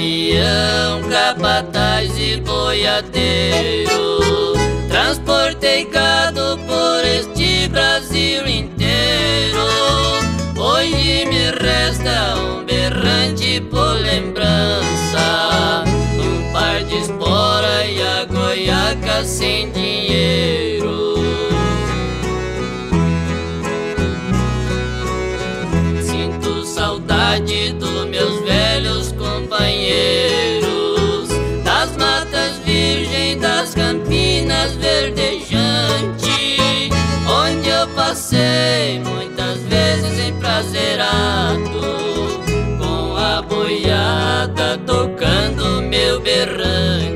peão, capataz e boiadeiro. Transportei gado por este Brasil inteiro. Hoje me resta um berrante por lembrança, um par de espora e a goiaca sem dinheiro. Sinto saudade dos meus velhos companheiros, das matas virgens, das campinas verdejantes, onde eu passei muitas vezes emprazerado, com a boiada tocando meu berrante.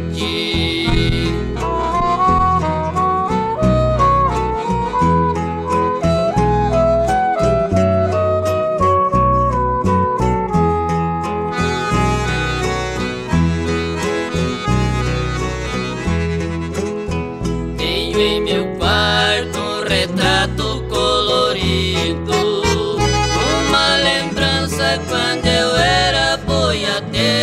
Tenho em meu quarto um retrato colorido, uma lembrança quando eu era boiadeiro.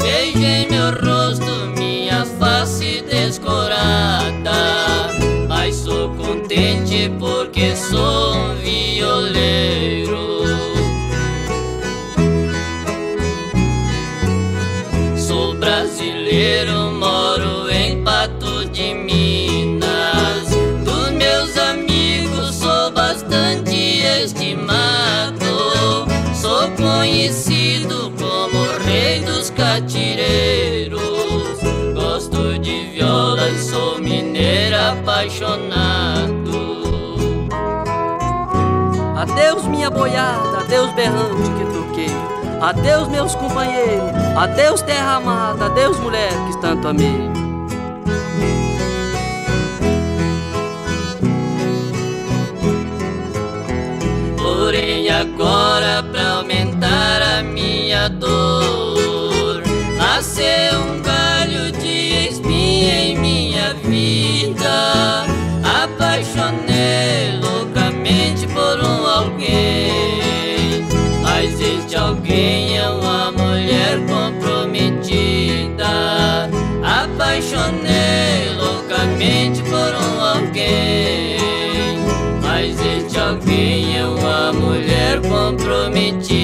Vejo em meu rosto minha face descorada, mas sou contente porque sou um violeiro. Sou brasileiro, moro em Patos de Minas. Dos meus amigos sou bastante estimado. Sou conhecido como o rei dos catireiros. Gosto de viola e sou mineiro apaixonado. Adeus minha boiada, adeus berrante que toquei, adeus meus companheiros, adeus terra amada, adeus mulher que tanto amei. Porém agora, pra aumentar a minha dor, nasceu um galho de espinha em minha vida. Apaixonei loucamente por um alguém, mas este alguém é uma mulher comprometida. Apaixonei loucamente por um alguém, mas este alguém é uma mulher comprometida.